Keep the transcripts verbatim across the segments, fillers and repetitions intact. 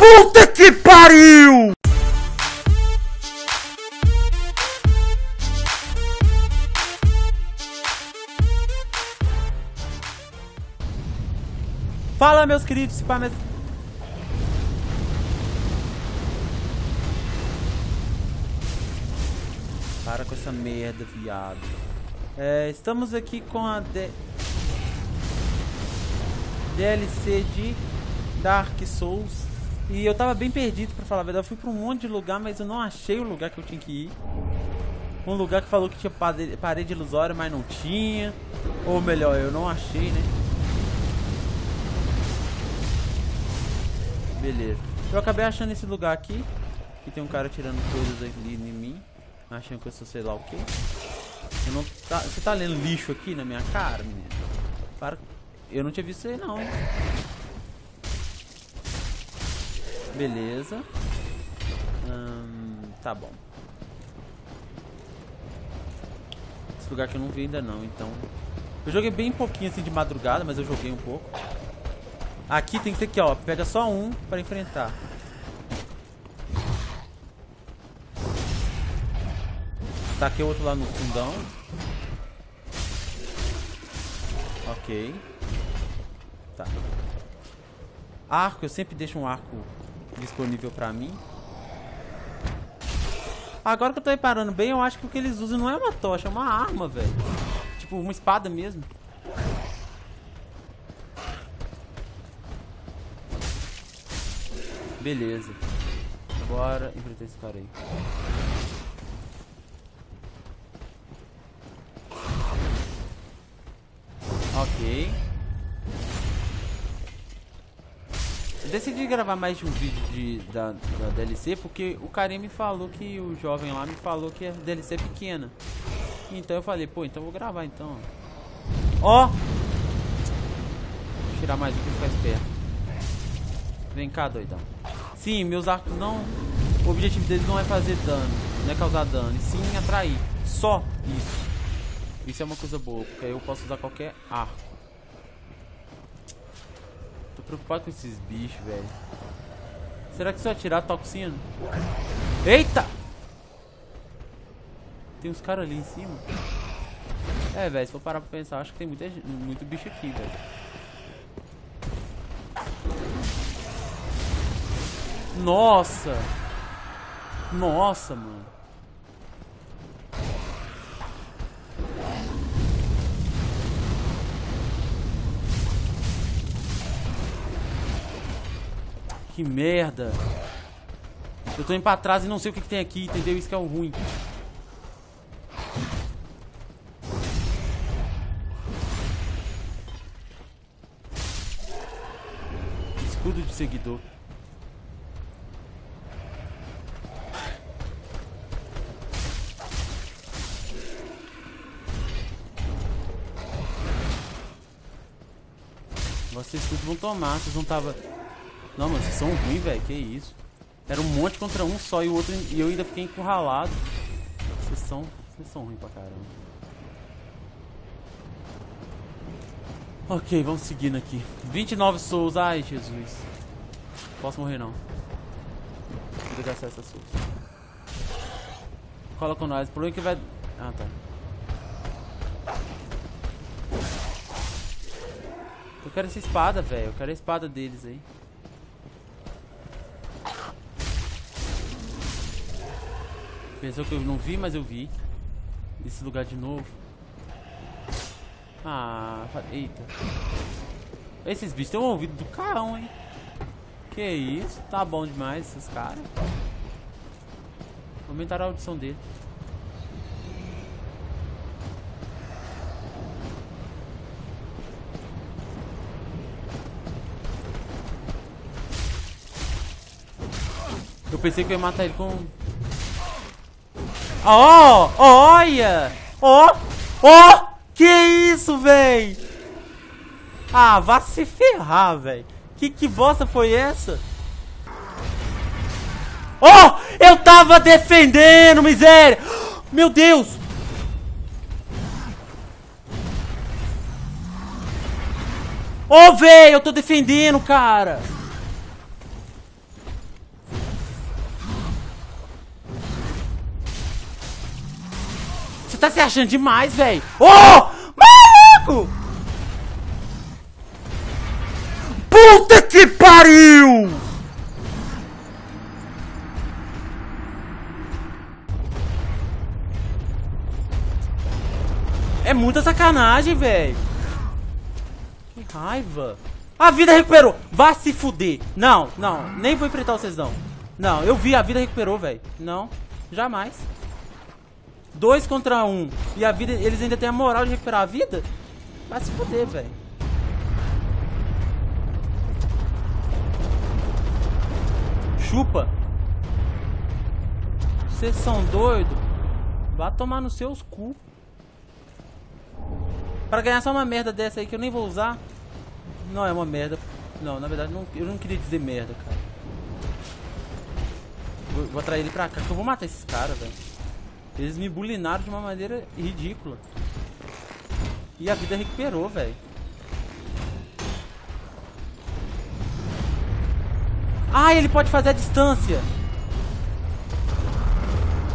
Puta que pariu! Fala, meus queridos, para mes... Para com essa merda, viado. É, estamos aqui com a D... D L C de Dark Souls. E eu tava bem perdido, pra falar a verdade. Eu fui pra um monte de lugar, mas eu não achei o lugar que eu tinha que ir. Um lugar que falou que tinha parede ilusória, mas não tinha. Ou melhor, eu não achei, né? Beleza. Eu acabei achando esse lugar aqui. Que tem um cara tirando coisas ali em mim. Achando que eu sou sei lá o que. Eu não tá... Você tá lendo lixo aqui na minha cara, menino? Para... Eu não tinha visto isso aí, não. Beleza. Hum, tá bom. Esse lugar que eu não vi ainda não, então... Eu joguei bem pouquinho assim de madrugada, mas eu joguei um pouco. Aqui tem que ser aqui, ó. Pega só um pra enfrentar. Taquei o outro lá no fundão. Ok. Tá. Arco, eu sempre deixo um arco disponível pra mim. Agora que eu tô reparando bem, eu acho que o que eles usam não é uma tocha, é uma arma, velho. Tipo, uma espada mesmo. Beleza. Bora enfrentar esse cara aí. Ok. Eu decidi gravar mais de um vídeo de, da, da D L C, porque o cara me falou que o jovem lá me falou que a D L C é pequena. Então eu falei, pô, então eu vou gravar então. Ó! Vou tirar mais um pra ficar esperto. Vem cá, doidão. Sim, meus arcos não... O objetivo deles não é fazer dano, não é causar dano, e sim atrair. Só isso. Isso é uma coisa boa, porque aí eu posso usar qualquer arco. Tô preocupado com esses bichos, velho. Será que se eu atirar, toca o sino? Eita! Tem uns caras ali em cima. É, velho, se for parar pra pensar, acho que tem muita, muito bicho aqui, velho. Nossa! Nossa, mano. Que merda. Eu tô indo pra trás e não sei o que, que tem aqui, entendeu? Isso que é o ruim. Escudo de seguidor. Vocês tudo vão tomar, vocês não tava... Não, mano, vocês são ruins, velho. Que isso? Era um monte contra um só e o outro. E eu ainda fiquei encurralado. Vocês são. Vocês são ruins pra caramba. Ok, vamos seguindo aqui. vinte e nove souls. Ai, Jesus. Posso morrer, não. Vou gastar essas souls. Cola com nós. O problema é que vai. Ah, tá. Eu quero essa espada, velho. Eu quero a espada deles aí. Pensou que eu não vi, mas eu vi. Esse lugar de novo. Ah, eita. Esses bichos têm um ouvido do carão, hein? Que isso, tá bom demais esses caras. Aumentaram a audição dele. Eu pensei que eu ia matar ele com... Ó, oh, olha! Ó, oh, ó! Oh, que isso, véi! Ah, vá se ferrar, véi! Que, que bosta foi essa? Ó! Oh, eu tava defendendo, miséria! Meu Deus! Ó, oh, véi! Eu tô defendendo, cara! tá se achando demais, velho. Oh! Maluco! Puta que pariu! É muita sacanagem, velho. Que raiva. A vida recuperou. Vá se fuder. Não, não. Nem vou enfrentar vocês, não. Não, eu vi. A vida recuperou, velho. Não. Jamais. Dois contra um. E a vida... Eles ainda têm a moral de recuperar a vida? Vai se fuder, velho. Chupa. Vocês são doidos? Vá tomar nos seus cu. Pra ganhar só uma merda dessa aí que eu nem vou usar. Não, é uma merda. Não, na verdade, não, eu não queria dizer merda, cara. Vou, vou atrair ele pra cá, que eu vou matar esses caras, velho. Eles me bulinaram de uma maneira ridícula. E a vida recuperou, velho. Ah, ele pode fazer a distância.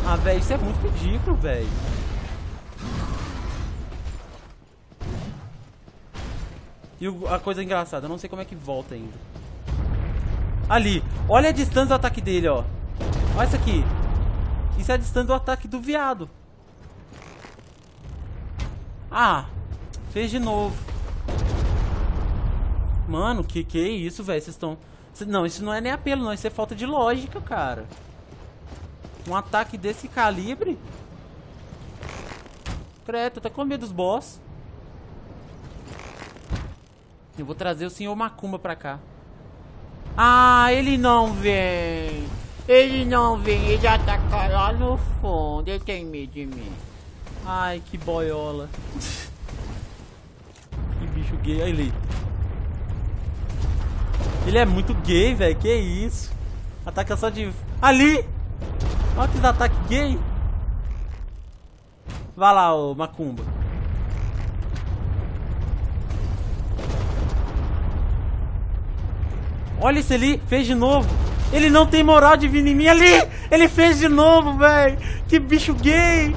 Ah, velho, isso é muito ridículo, velho. E a coisa engraçada, eu não sei como é que volta ainda. Ali, olha a distância do ataque dele, ó. Olha isso aqui. Isso é a distância do ataque do viado. Ah, fez de novo. Mano, que que é isso, velho? Vocês estão... Não, isso não é nem apelo, não. Isso é falta de lógica, cara. Um ataque desse calibre. Credo, tá com medo dos boss. Eu vou trazer o senhor Macumba pra cá. Ah, ele não vem. Ele não vem. Ele ataca lá no fundo. Ele tem medo de mim. Ai, que boiola. Que bicho gay. Olha ele. Ele é muito gay, velho. Que isso. Ataca só de... Ali. Olha que ataque gay. Vai lá, ô Macumba. Olha isso ali, fez de novo. Ele não tem moral de vir em mim. Ali, ele fez de novo, velho. Que bicho gay.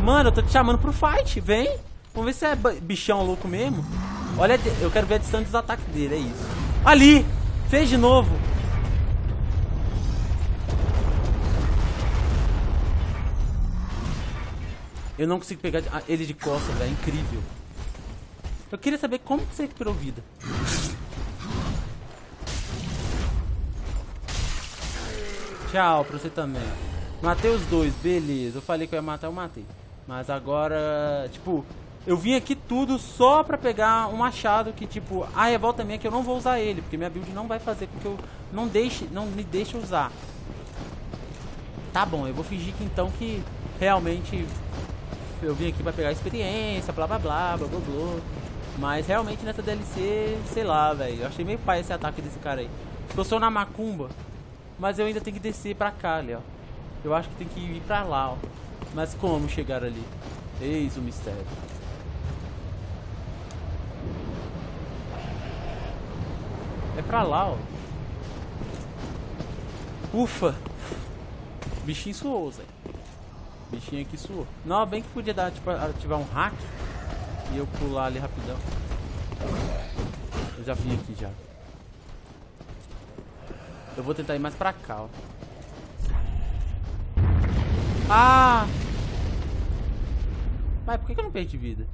Mano, eu tô te chamando pro fight, vem. Vamos ver se é bichão louco mesmo. Olha, eu quero ver a distância dos ataques dele, é isso. Ali, fez de novo. Eu não consigo pegar ele de costas, velho. É incrível. Eu queria saber como você recuperou vida. Tchau pra você também. Matei os dois, beleza. Eu falei que eu ia matar, eu matei. Mas agora, tipo, eu vim aqui tudo só pra pegar um machado que, tipo, a revolta minha é que eu não vou usar ele. Porque minha build não vai fazer com que eu não deixe, não me deixe usar. Tá bom, eu vou fingir que então que realmente... Eu vim aqui pra pegar experiência, blá blá blá, blá blá blá. Mas realmente nessa D L C, sei lá, velho. Eu achei meio pai esse ataque desse cara aí. Eu sou na Macumba, mas eu ainda tenho que descer pra cá ali, ó. Eu acho que tem que ir pra lá, ó. Mas como chegar ali? Eis o mistério. É pra lá, ó. Ufa! O bichinho suou, velho. Bichinho aqui suou. Não, bem que podia dar, tipo, ativar um hack e eu pular ali rapidão. Eu já vim aqui já. Eu vou tentar ir mais pra cá, ó. Ah! Mas por que eu não perdi vida?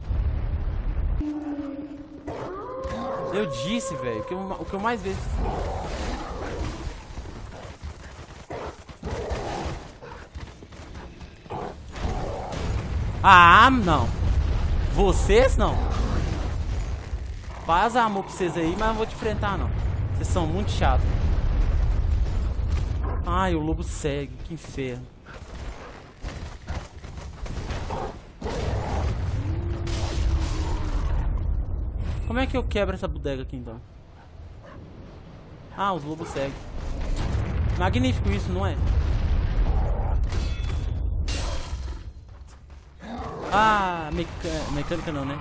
Eu disse, velho, que eu, o que eu mais vejo. Ah, não. Vocês não. Paz amor pra vocês aí, mas não vou te enfrentar, não. Vocês são muito chatos. Ai, o lobo segue. Que inferno. Como é que eu quebro essa bodega aqui, então? Ah, os lobos seguem. Magnífico isso, não é? Ah, mecânica não, né?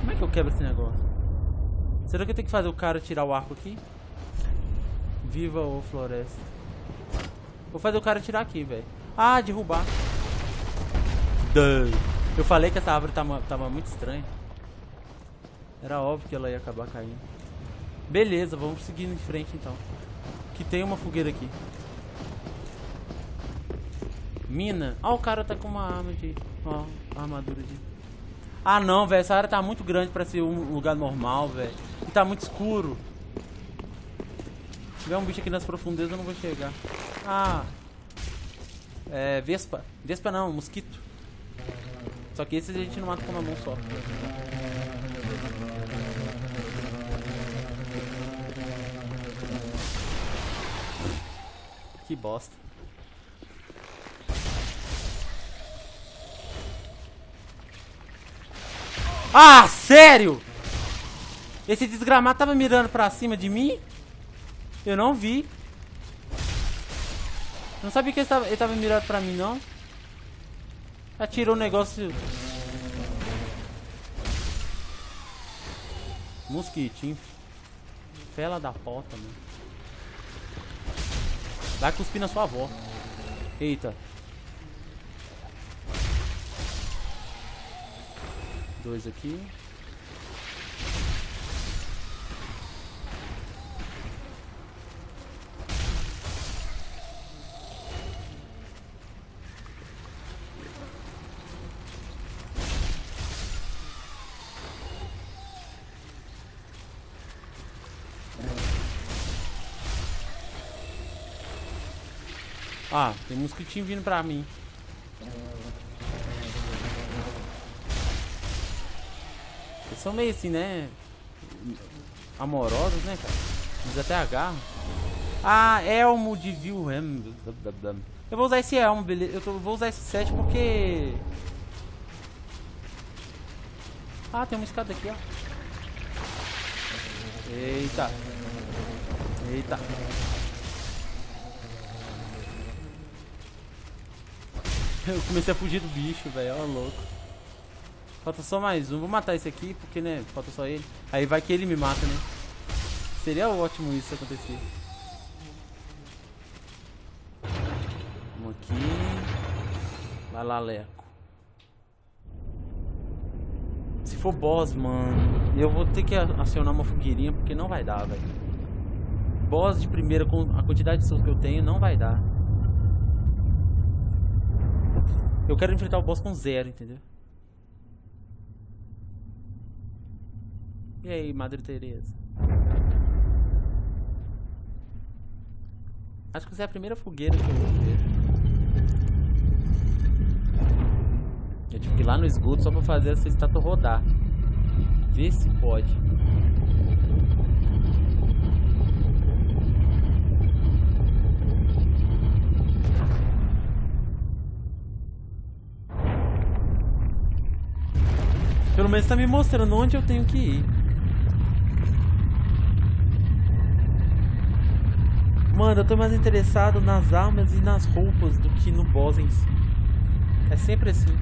Como é que eu quebro esse negócio? Será que eu tenho que fazer o cara tirar o arco aqui? Viva o floresta. Vou fazer o cara tirar aqui, velho. Ah, derrubar. Duh. Eu falei que essa árvore tava, tava muito estranha. Era óbvio que ela ia acabar caindo. Beleza, vamos seguindo em frente então. Que tem uma fogueira aqui. Mina. Ah, o cara tá com uma arma de... Ó, armadura de... Ah não, velho, essa área tá muito grande pra ser um lugar normal, velho. E tá muito escuro. Se tiver um bicho aqui nas profundezas eu não vou chegar. Ah. É, vespa. Vespa não, mosquito. Só que esses a gente não mata com uma mão só. Que bosta. Ah, sério? Esse desgramado tava mirando pra cima de mim? Eu não vi. Não sabia que ele tava, ele tava mirando pra mim, não. Atirou o negócio. Mosquitinho. Fela da pota, mano. Vai cuspir na sua avó. Eita. Dois aqui. Ah, tem um mosquitinho vindo pra mim. São meio assim, né? Amorosos, né, cara? Eles até agarram. Ah, elmo de Wilhelm. Eu vou usar esse elmo, beleza? Eu tô, vou usar esse sete porque... Ah, tem uma escada aqui, ó. Eita. Eita. Eu comecei a fugir do bicho, velho. Ó, louco. Falta só mais um. Vou matar esse aqui, porque, né, falta só ele. Aí vai que ele me mata, né? Seria ótimo isso acontecer. Vamos aqui. Vai lá, Leco. Se for boss, mano, eu vou ter que acionar uma fogueirinha, porque não vai dar, velho. Boss de primeira, com a quantidade de souls que eu tenho, não vai dar. Eu quero enfrentar o boss com zero, entendeu? E aí, Madre Teresa? Acho que essa é a primeira fogueira que eu vou ver. Eu tive que ir lá no esgoto só pra fazer essa estátua rodar. Vê se pode. Pelo menos tá me mostrando onde eu tenho que ir. Mano, eu tô mais interessado nas armas e nas roupas do que no boss em si. É sempre assim.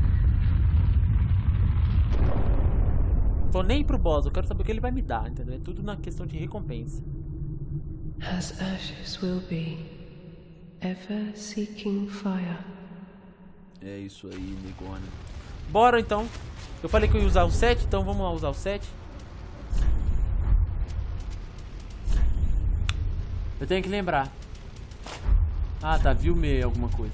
Tô nem pro boss, eu quero saber o que ele vai me dar, entendeu? É tudo na questão de recompensa. As ashes will be, ever seeking fire. É isso aí, Negona. Bora então. Eu falei que eu ia usar o sete, então vamos lá usar o sete. Eu tenho que lembrar. Ah, tá, viu meio alguma coisa.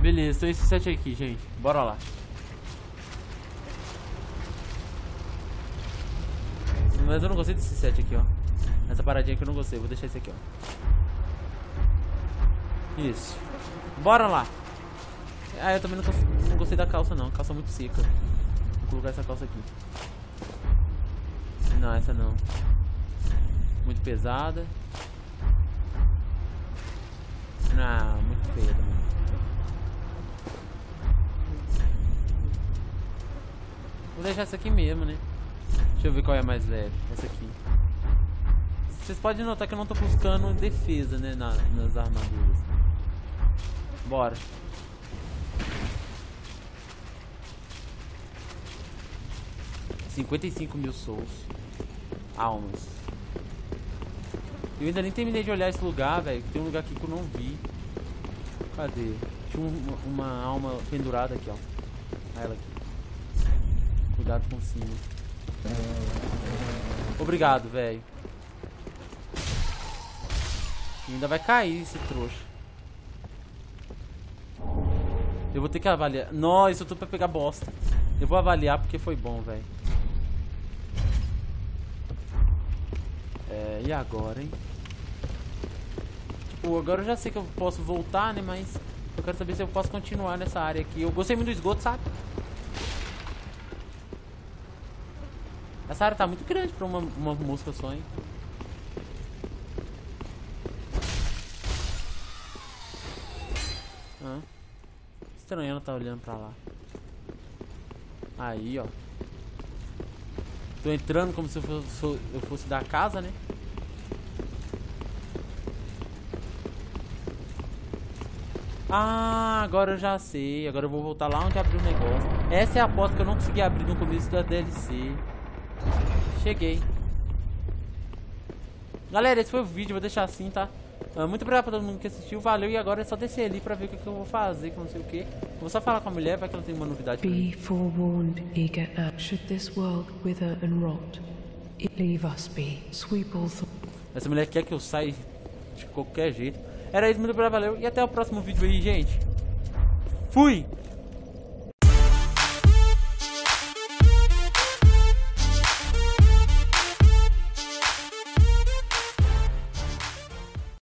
Beleza, tem esse set aqui, gente. Bora lá. Mas eu não gostei desse set aqui, ó. Essa paradinha aqui eu não gostei, vou deixar esse aqui, ó. Isso. Bora lá. Ah, eu também não, não gostei da calça não, calça muito seca. Vou colocar essa calça aqui. Não, essa não. Muito pesada. Ah, muito feia também. Vou deixar essa aqui mesmo, né? Deixa eu ver qual é a mais leve, essa aqui. Vocês podem notar que eu não tô buscando defesa, né, na, nas armaduras. Bora. cinquenta e cinco mil souls. Almas. Eu ainda nem terminei de olhar esse lugar, velho. Tem um lugar aqui que eu não vi. Cadê? Tinha uma, uma alma pendurada aqui, ó. Olha ela aqui. Cuidado com o sino. Obrigado, velho. Ainda vai cair esse trouxa. Eu vou ter que avaliar. Nossa, eu tô pra pegar bosta. Eu vou avaliar porque foi bom, velho. É, e agora, hein? Tipo, agora eu já sei que eu posso voltar, né? Mas eu quero saber se eu posso continuar nessa área aqui. Eu gostei muito do esgoto, sabe? Essa área tá muito grande pra uma, uma mosca só, hein? Ah. Estranho, ela tá olhando pra lá. Aí, ó. Tô entrando como se eu fosse, eu fosse da casa, né? Ah, agora eu já sei. Agora eu vou voltar lá onde abri o negócio. Essa é a porta que eu não consegui abrir no começo da D L C. Cheguei. Galera, esse foi o vídeo. Vou deixar assim, tá? Muito obrigado pra todo mundo que assistiu. Valeu. E agora é só descer ali pra ver o que eu vou fazer, que não sei o que. Vou só falar com a mulher, vai que ela tem uma novidade pra mim. Be forewarned, eager out. Should this world wither and rot, it leave us be. Sweep all through. Essa mulher quer que eu saia de qualquer jeito. Era isso, muito obrigado, valeu. E até o próximo vídeo aí, gente. Fui!